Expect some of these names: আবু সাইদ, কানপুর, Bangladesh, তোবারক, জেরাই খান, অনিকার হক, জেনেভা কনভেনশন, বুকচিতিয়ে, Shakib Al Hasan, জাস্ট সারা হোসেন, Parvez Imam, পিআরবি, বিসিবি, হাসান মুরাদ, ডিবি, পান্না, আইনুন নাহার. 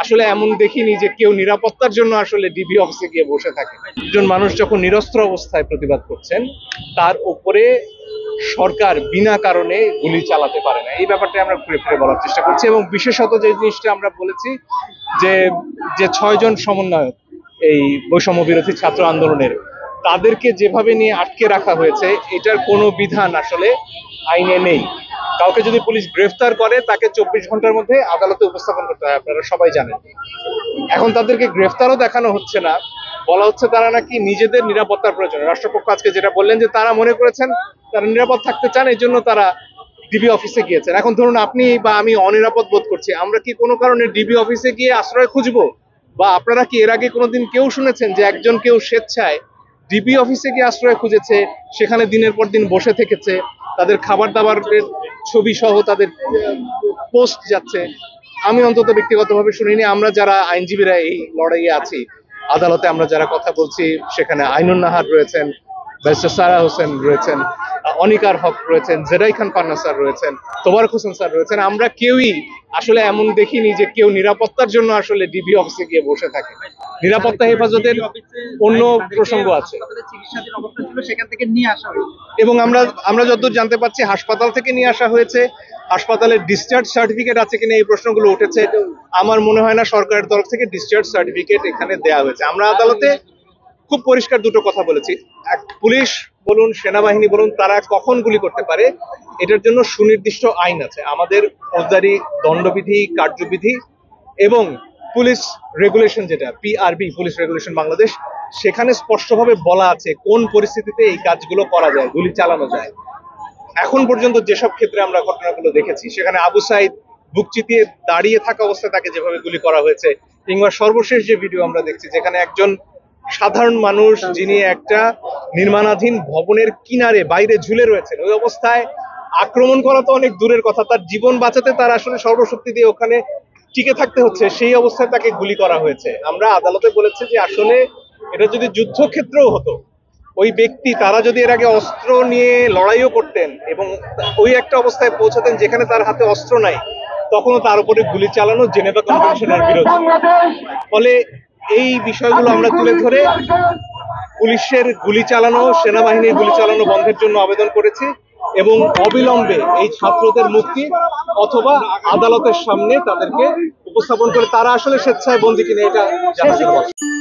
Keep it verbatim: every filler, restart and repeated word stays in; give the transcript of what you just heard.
আসলে এমন দেখিনি যে কেউ নিরাপত্তার জন্য আসলে ডিবি অফিসে গিয়ে বসে থাকে। একজন মানুষ যখন নিরস্ত্র অবস্থায় প্রতিবাদ করছেন, তার উপরে সরকার বিনা কারণে গুলি চালাতে পারে না, এই ব্যাপারটা আমরা ঘুরে ফিরে বলার চেষ্টা করছি। এবং বিশেষত যে জিনিসটা আমরা বলেছি যে যে ছয়জন সমন্বয়ক এই বৈষম্য বিরোধী ছাত্র আন্দোলনের, তাদেরকে যেভাবে নিয়ে আটকে রাখা হয়েছে এটার কোনো বিধান আসলে আইনে নেই। কাউকে যদি পুলিশ গ্রেফতার করে তাকে চব্বিশ ঘন্টার মধ্যে আদালতে উপস্থাপন করতে হয়, আপনারা সবাই জানেন। এখন তাদেরকে গ্রেফতারও দেখানো হচ্ছে না, বলা হচ্ছে তারা নাকি নিজেদের নিরাপত্তার প্রয়োজনে, রাষ্ট্রপক্ষ আজকে যেটা বললেন যে তারা মনে করেছেন তারা নিরাপদ থাকতে চান, এই জন্য তারা ডিবি অফিসে গিয়েছেন। এখন ধরুন আপনি বা আমি অনিরাপদ বোধ করছি, আমরা কি কোনো কারণে ডিবি অফিসে গিয়ে আশ্রয় খুঁজবো? বা আপনারা কি এর আগে কোনোদিন কেউ শুনেছেন যে একজন কেউ স্বেচ্ছায় ডিবি অফিসে গিয়ে আশ্রয় খুঁজেছে, সেখানে দিনের পর দিন বসে থেকেছে, তাদের খাবার দাবারের ছবি সহ তাদের পোস্ট যাচ্ছে? আমি অন্তত ব্যক্তিগতভাবে শুনিনি। আমরা যারা আইনজীবীরা এই লড়াইয়ে আছি, আদালতে আমরা যারা কথা বলছি, সেখানে আইনুন নাহার রয়েছেন, জাস্ট সারা হোসেন রয়েছেন, অনিকার হক রয়েছেন, জেরাই খান পান্না স্যার রয়েছেন, তোবারক হোসেন স্যার রয়েছেন, আমরা কেউই আসলে এমন দেখিনি যে কেউ নিরাপত্তার জন্য আসলে ডিবি অফিসে গিয়ে বসে থাকে। নিরাপত্তা হেফাজতের অন্য প্রসঙ্গ আছে, এবং আমরা আমরা যতদূর জানতে পারছি হাসপাতাল থেকে নিয়ে আসা হয়েছে, হাসপাতালের ডিসচার্জ সার্টিফিকেট আছে কিনা এই প্রশ্নগুলো উঠেছে। আমার মনে হয় না সরকারের তরফ থেকে ডিসচার্জ সার্টিফিকেট এখানে দেওয়া হয়েছে। আমরা আদালতে খুব পরিষ্কার দুটো কথা বলেছি, এক, পুলিশ বলুন সেনাবাহিনী বলুন তারা কখন গুলি করতে পারে এটার জন্য সুনির্দিষ্ট আইন আছে, আমাদের ফৌজদারি দণ্ডবিধি কার্যবিধি এবং পুলিশ রেগুলেশন, যেটা পিআরবি পুলিশ রেগুলেশন বাংলাদেশ, সেখানে স্পষ্টভাবে বলা আছে কোন পরিস্থিতিতে এই কাজগুলো করা যায়, গুলি চালানো যায়। এখন পর্যন্ত যেসব ক্ষেত্রে আমরা ঘটনাগুলো দেখেছি, সেখানে আবু সাইদ বুকচিতিয়ে দাঁড়িয়ে থাকা অবস্থায় তাকে যেভাবে গুলি করা হয়েছে, কিংবা সর্বশেষ যে ভিডিও আমরা দেখছি যেখানে একজন সাধারণ মানুষ যিনি একটা নির্মাণাধীন ভবনের কিনারে বাইরে ঝুলে রয়েছেন, ওই অবস্থায় আক্রমণ করা তো অনেক দূরের কথা, তার জীবন বাঁচাতে তার আসলে সর্বশক্তি দিয়ে ওখানে টিকে থাকতে হচ্ছে, সেই অবস্থায় তাকে গুলি করা হয়েছে। আমরা আদালতে বলেছি যে আসলে এটা যদি যুদ্ধক্ষেত্রেও হতো, ওই ব্যক্তি তারা যদি এর আগে অস্ত্র নিয়ে লড়াইও করতেন এবং ওই একটা অবস্থায় পৌঁছাতেন যেখানে তার হাতে অস্ত্র নাই, তখনও তার উপরে গুলি চালানো জেনেভা কনভেনশনের বিরোধী। ফলে এই বিষয়গুলো আমরা তুলে ধরে পুলিশের গুলি চালানো, সেনাবাহিনীর গুলি চালানো বন্ধের জন্য আবেদন করেছি এবং অবিলম্বে এই ছাত্রদের মুক্তি অথবা আদালতের সামনে তাদেরকে উপস্থাপন করে তারা আসলে স্বেচ্ছায় বন্দী কিনা এটা জানাতে হবে।